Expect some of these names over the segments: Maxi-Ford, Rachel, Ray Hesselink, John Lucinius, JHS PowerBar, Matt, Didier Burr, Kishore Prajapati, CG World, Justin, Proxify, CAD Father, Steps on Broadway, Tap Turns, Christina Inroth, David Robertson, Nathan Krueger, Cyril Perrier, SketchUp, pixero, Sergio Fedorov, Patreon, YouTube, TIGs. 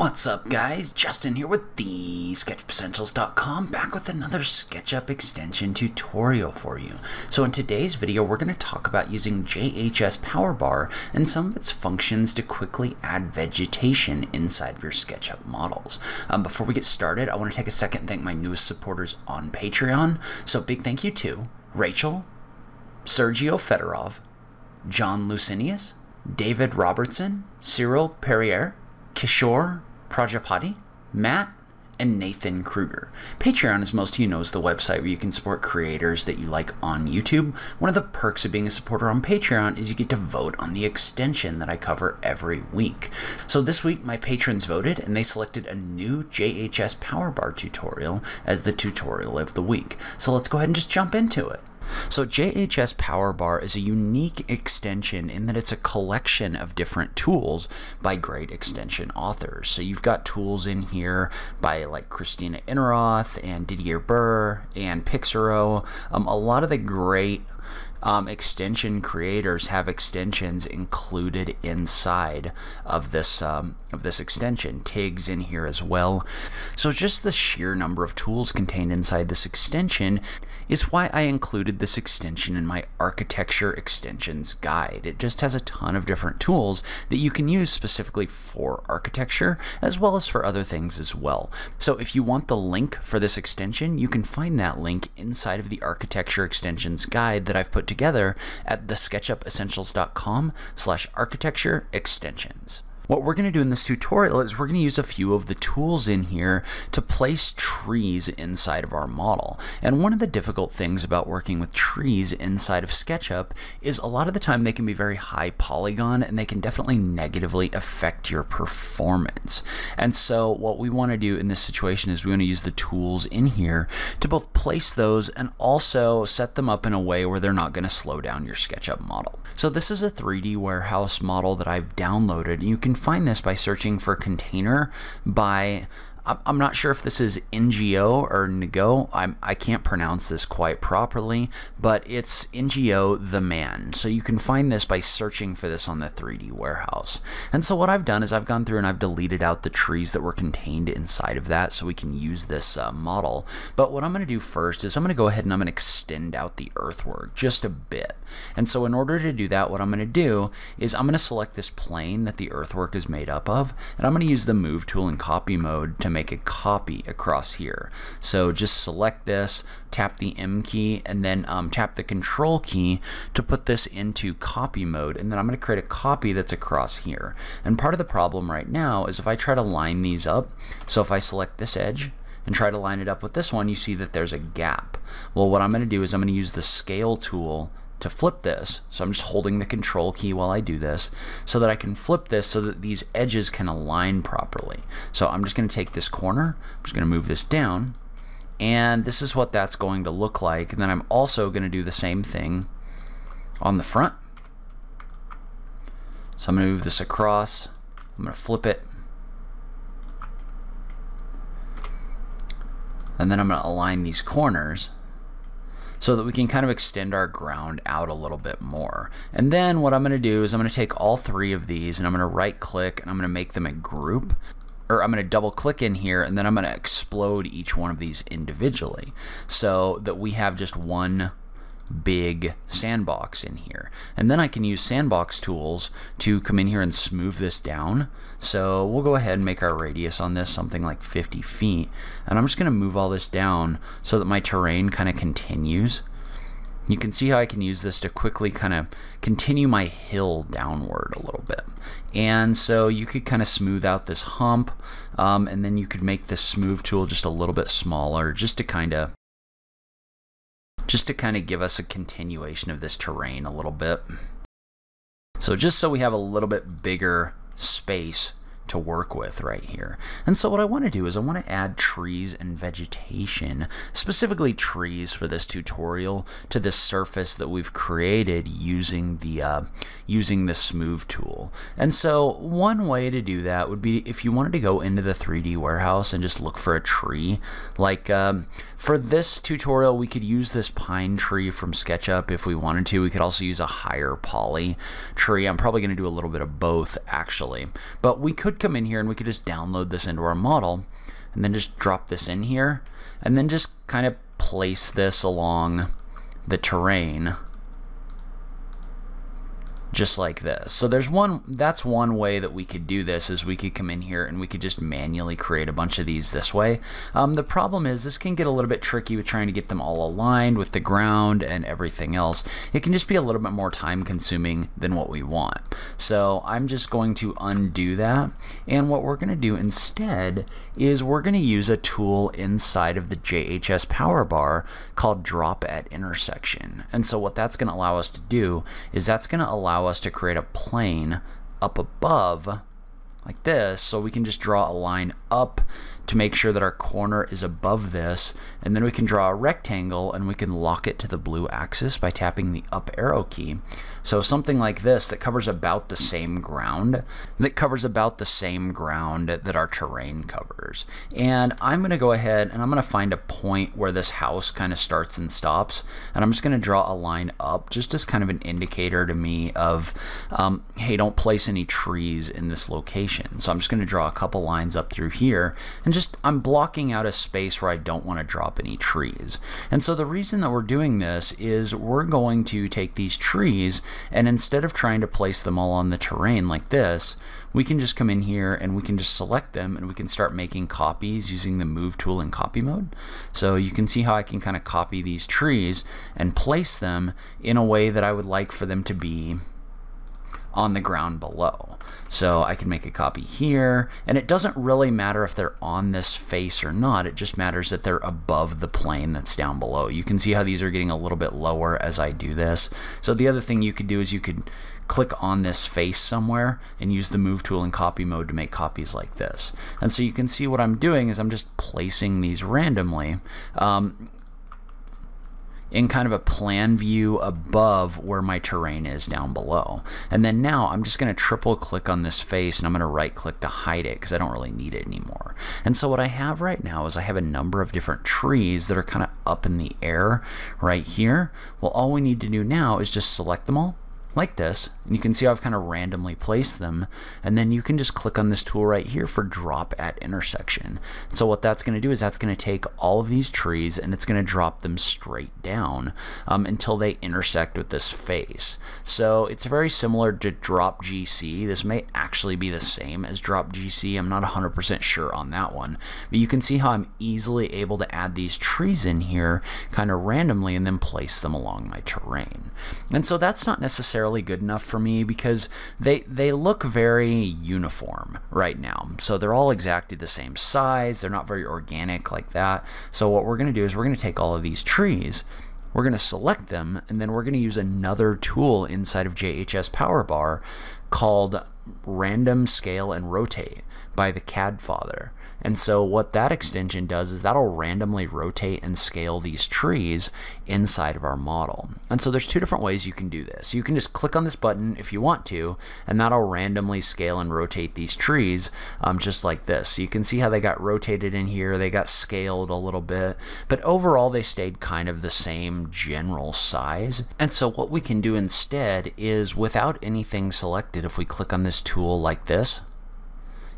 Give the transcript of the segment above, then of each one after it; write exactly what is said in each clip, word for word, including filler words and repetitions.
What's up, guys? Justin here with the sketchup essentials dot com, back with another SketchUp extension tutorial for you. So in today's video, we're going to talk about using J H S PowerBar and some of its functions to quickly add vegetation inside of your SketchUp models. Um, before we get started, I want to take a second and thank my newest supporters on Patreon. So big thank you to Rachel, Sergio Fedorov, John Lucinius, David Robertson, Cyril Perrier, Kishore Prajapati, Matt, and Nathan Krueger. Patreon, as most of you know, is the website where you can support creators that you like on YouTube. One of the perks of being a supporter on Patreon is you get to vote on the extension that I cover every week. So this week, my patrons voted, and they selected a new J H S PowerBar tutorial as the tutorial of the week. So let's go ahead and just jump into it. So J H S PowerBar is a unique extension in that it's a collection of different tools by great extension authors. So you've got tools in here by like Christina Inroth and Didier Burr and Pixero. Um, a lot of the great Um, extension creators have extensions included inside of this um, of this extension. T I Gs in here as well. So just the sheer number of tools contained inside this extension is why I included this extension in my architecture extensions guide. It just has a ton of different tools that you can use specifically for architecture as well as for other things as well. So if you want the link for this extension, you can find that link inside of the architecture extensions guide that I've put together at the sketchup essentials dot com slash architecture extensions. What we're going to do in this tutorial is we're going to use a few of the tools in here to place trees inside of our model. And one of the difficult things about working with trees inside of SketchUp is a lot of the time they can be very high polygon, and they can definitely negatively affect your performance. And so what we want to do in this situation is we want to use the tools in here to both place those and also set them up in a way where they're not going to slow down your SketchUp model. So this is a three D warehouse model that I've downloaded, and you can find this by searching for container by, I'm not sure if this is N G O or N G O, I'm, I can't pronounce this quite properly, but it's N G O the man. So you can find this by searching for this on the three D warehouse. And so what I've done is I've gone through and I've deleted out the trees that were contained inside of that so we can use this uh, model. But what I'm going to do first is I'm going to go ahead and I'm going to extend out the earthwork just a bit. And so in order to do that, what I'm going to do is I'm going to select this plane that the earthwork is made up of, and I'm going to use the move tool in copy mode to make a copy across here. So just select this, tap the M key, and then um, tap the control key to put this into copy mode, and then I'm going to create a copy that's across here. And part of the problem right now is if I try to line these up, so if I select this edge and try to line it up with this one, you see that there's a gap. Well, what I'm going to do is I'm going to use the scale tool to flip this. So I'm just holding the control key while I do this so that I can flip this so that these edges can align properly. So I'm just going to take this corner, I'm just going to move this down, and this is what that's going to look like. And then I'm also going to do the same thing on the front. So I'm going to move this across, I'm going to flip it, and then I'm going to align these corners so that we can kind of extend our ground out a little bit more. And then what I'm going to do is I'm going to take all three of these and I'm going to right click and I'm going to make them a group, or I'm going to double click in here, and then I'm going to explode each one of these individually so that we have just one big sandbox in here. And then I can use sandbox tools to come in here and smooth this down. So we'll go ahead and make our radius on this something like fifty feet, and I'm just going to move all this down so that my terrain kind of continues. You can see how I can use this to quickly kind of continue my hill downward a little bit. And so you could kind of smooth out this hump, um, and then you could make this smooth tool just a little bit smaller just to kind of just to kind of give us a continuation of this terrain a little bit. So just so we have a little bit bigger space to work with right here. And so what I want to do is I want to add trees and vegetation, specifically trees for this tutorial, to this surface that we've created using the uh, using the smooth tool. And so one way to do that would be if you wanted to go into the three D warehouse and just look for a tree. Like um, for this tutorial, we could use this pine tree from SketchUp if we wanted to. We could also use a higher poly tree. I'm probably going to do a little bit of both actually, but we could come in here and we could just download this into our model and then just drop this in here and then just kind of place this along the terrain just like this. So there's one, that's one way that we could do this, is we could come in here and we could just manually create a bunch of these this way. Um, the problem is this can get a little bit tricky with trying to get them all aligned with the ground and everything else. It can just be a little bit more time consuming than what we want. So I'm just going to undo that. And what we're gonna do instead is we're gonna use a tool inside of the J H S PowerBar called Drop at Intersection. And so what that's gonna allow us to do is that's gonna allow us to create a plane up above like this, so we can just draw a line up to make sure that our corner is above this, and then we can draw a rectangle and we can lock it to the blue axis by tapping the up arrow key. So something like this that covers about the same ground, that covers about the same ground that our terrain covers. And I'm gonna go ahead and I'm gonna find a point where this house kind of starts and stops, and I'm just gonna draw a line up just as kind of an indicator to me of, um, hey, don't place any trees in this location. So I'm just going to draw a couple lines up through here, and just I'm blocking out a space where I don't want to drop any trees. And so the reason that we're doing this is we're going to take these trees, and instead of trying to place them all on the terrain like this, we can just come in here and we can just select them and we can start making copies using the move tool in copy mode. So you can see how I can kind of copy these trees and place them in a way that I would like for them to be on the ground below. So I can make a copy here, and it doesn't really matter if they're on this face or not, it just matters that they're above the plane that's down below. You can see how these are getting a little bit lower as I do this. So the other thing you could do is you could click on this face somewhere and use the move tool in copy mode to make copies like this. And so you can see what I'm doing is I'm just placing these randomly um, in kind of a plan view above where my terrain is down below. And then now I'm just gonna triple click on this face and I'm gonna right click to hide it because I don't really need it anymore. And so what I have right now is I have a number of different trees that are kind of up in the air right here. Well, all we need to do now is just select them all like this, and you can see I've kind of randomly placed them, and then you can just click on this tool right here for drop at intersection. So what that's going to do is that's going to take all of these trees and it's going to drop them straight down um, until they intersect with this face. So it's very similar to drop G C. This may actually be the same as drop G C. I'm not one hundred percent sure on that one, but you can see how I'm easily able to add these trees in here kind of randomly and then place them along my terrain. And so that's not necessarily good enough for me because they they look very uniform right now. So they're all exactly the same size. They're not very organic like that. So what we're going to do is we're going to take all of these trees, we're going to select them, and then we're going to use another tool inside of J H S PowerBar called Random Scale and Rotate by the C A D Father. And so what that extension does is that'll randomly rotate and scale these trees inside of our model. And so there's two different ways you can do this. You can just click on this button if you want to, and that'll randomly scale and rotate these trees um, just like this. So you can see how they got rotated in here, they got scaled a little bit, but overall they stayed kind of the same general size. And so what we can do instead is without anything selected, if we click on this tool like this,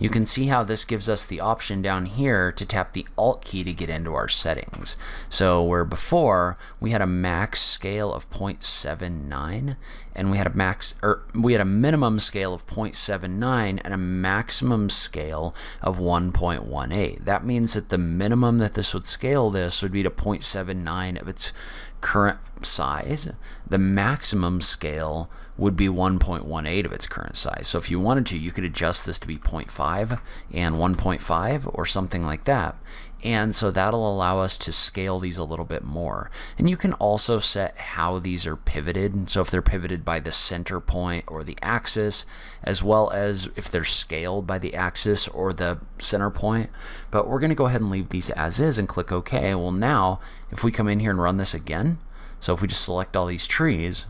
you can see how this gives us the option down here to tap the Alt key to get into our settings. So where before we had a max scale of zero point seven nine and we had a max, or we had a minimum scale of zero point seven nine and a maximum scale of one point one eight. That means that the minimum that this would scale this would be to zero point seven nine of its current size. The maximum scale would be one point one eight of its current size. So if you wanted to, you could adjust this to be zero point five and one point five or something like that. And so that'll allow us to scale these a little bit more. And you can also set how these are pivoted. And so if they're pivoted by the center point or the axis, as well as if they're scaled by the axis or the center point. But we're gonna go ahead and leave these as is and click OK. Well, now if we come in here and run this again, so if we just select all these trees,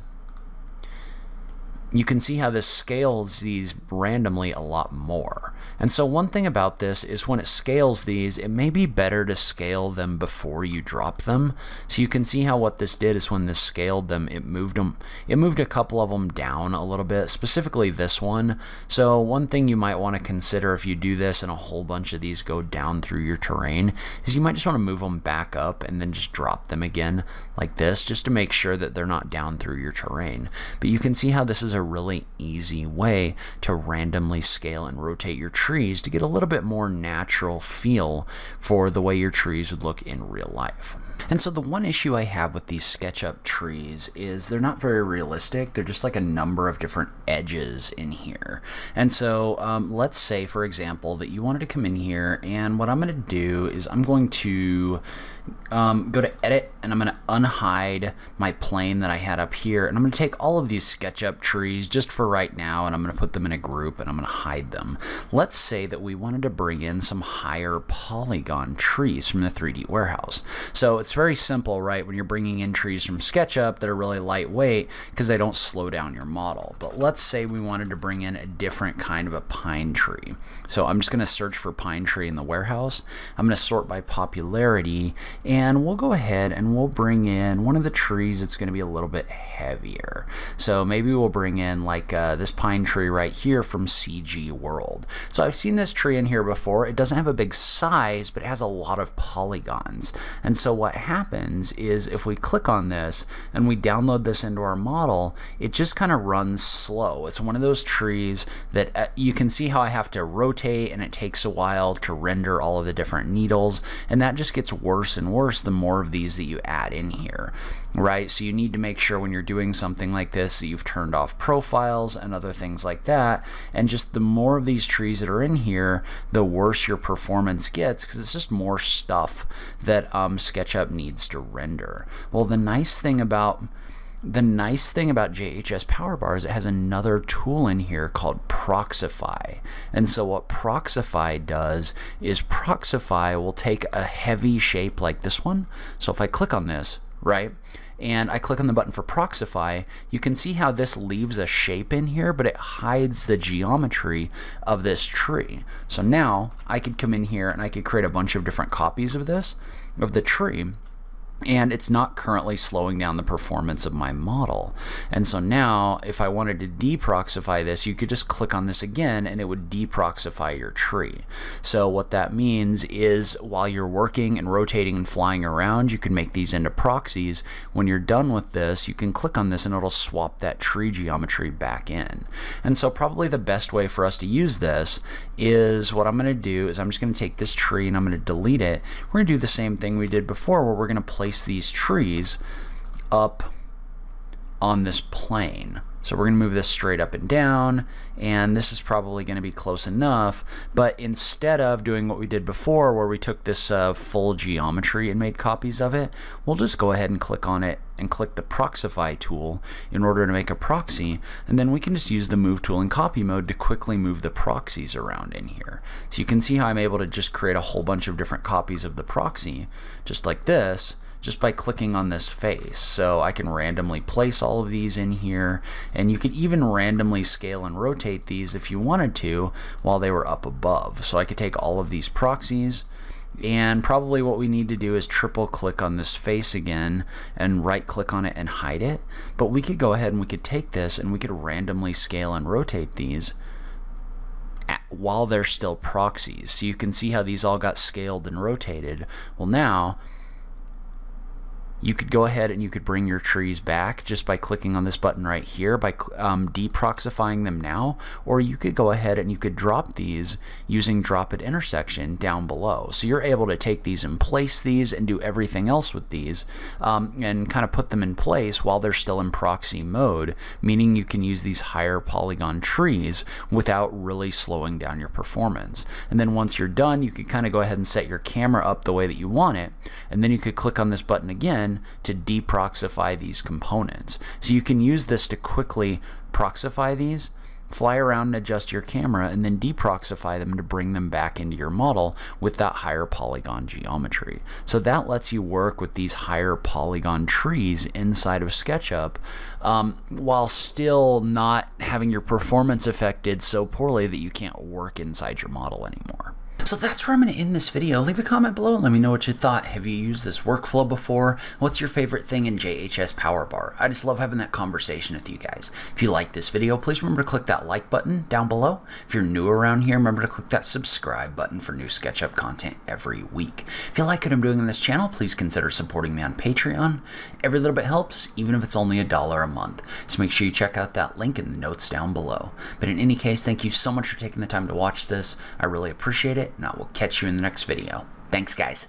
you can see how this scales these randomly a lot more. And so one thing about this is when it scales these, it may be better to scale them before you drop them. So you can see how what this did is when this scaled them, it moved them, it moved a couple of them down a little bit, specifically this one. So one thing you might want to consider if you do this and a whole bunch of these go down through your terrain is you might just want to move them back up and then just drop them again like this, just to make sure that they're not down through your terrain. But you can see how this is a really easy way to randomly scale and rotate your trees to get a little bit more natural feel for the way your trees would look in real life. And so the one issue I have with these SketchUp trees is they're not very realistic. They're just like a number of different edges in here. And so um, let's say, for example, that you wanted to come in here, and what I'm going to do is I'm going to um, go to edit, and I'm going to unhide my plane that I had up here, and I'm going to take all of these SketchUp trees just for right now, and I'm going to put them in a group, and I'm going to hide them. Let's say that we wanted to bring in some higher polygon trees from the three D warehouse. So it's very simple, right? When you're bringing in trees from SketchUp that are really lightweight because they don't slow down your model. But let's say we wanted to bring in a different kind of a pine tree. So I'm just going to search for pine tree in the warehouse. I'm going to sort by popularity, and we'll go ahead and we'll bring in one of the trees that's going to be a little bit heavier. So maybe we'll bring in like uh, this pine tree right here from C G World. So I've seen this tree in here before. It doesn't have a big size, but it has a lot of polygons. And so what happens is if we click on this and we download this into our model, it just kind of runs slow. It's one of those trees that uh, you can see how I have to rotate, and it takes a while to render all of the different needles, and that just gets worse and worse the more of these that you add in here, right? So you need to make sure when you're doing something like this that you've turned off profiles and other things like that, and just the more of these trees that are in here, the worse your performance gets, because it's just more stuff that um, SketchUp needs to render. Well, the nice thing about the nice thing about J H S PowerBar is it has another tool in here called Proxify. And so what Proxify does is Proxify will take a heavy shape like this one. So if I click on this, right, and I click on the button for Proxify, you can see how this leaves a shape in here, but it hides the geometry of this tree. So now I could come in here and I could create a bunch of different copies of this, of the tree, and it's not currently slowing down the performance of my model. And so now if I wanted to deproxify this, you could just click on this again and it would deproxify your tree. So what that means is while you're working and rotating and flying around, you can make these into proxies. When you're done with this, you can click on this and it'll swap that tree geometry back in. And so probably the best way for us to use this is what I'm going to do is I'm just going to take this tree and I'm going to delete it. We're going to do the same thing we did before, where we're going to place these trees up on this plane. So we're going to move this straight up and down, and this is probably going to be close enough, but instead of doing what we did before where we took this uh, full geometry and made copies of it, we'll just go ahead and click on it and click the Proxify tool in order to make a proxy, and then we can just use the move tool in copy mode to quickly move the proxies around in here. So you can see how I'm able to just create a whole bunch of different copies of the proxy just like this, just by clicking on this face. So I can randomly place all of these in here, and you could even randomly scale and rotate these if you wanted to while they were up above. So I could take all of these proxies, and probably what we need to do is triple click on this face again and right click on it and hide it. But we could go ahead and we could take this and we could randomly scale and rotate these while they're still proxies. So you can see how these all got scaled and rotated. Well, now you could go ahead and you could bring your trees back just by clicking on this button right here by um, deproxifying them now, or you could go ahead and you could drop these using drop at intersection down below. So you're able to take these and place these and do everything else with these um, and kind of put them in place while they're still in proxy mode, meaning you can use these higher polygon trees without really slowing down your performance. And then once you're done, you could kind of go ahead and set your camera up the way that you want it, and then you could click on this button again to deproxify these components. So you can use this to quickly proxify these Fly around and adjust your camera and then deproxify them to bring them back into your model with that higher polygon geometry. So that lets you work with these higher polygon trees inside of SketchUp um, while still not having your performance affected so poorly that you can't work inside your model anymore. So that's where I'm going to end this video. Leave a comment below and let me know what you thought. Have you used this workflow before? What's your favorite thing in J H S PowerBar? I just love having that conversation with you guys. If you like this video, please remember to click that like button down below. If you're new around here, remember to click that subscribe button for new SketchUp content every week. If you like what I'm doing on this channel, please consider supporting me on Patreon. Every little bit helps, even if it's only a dollar a month. So make sure you check out that link in the notes down below. But in any case, thank you so much for taking the time to watch this. I really appreciate it. And I will catch you in the next video. Thanks, guys.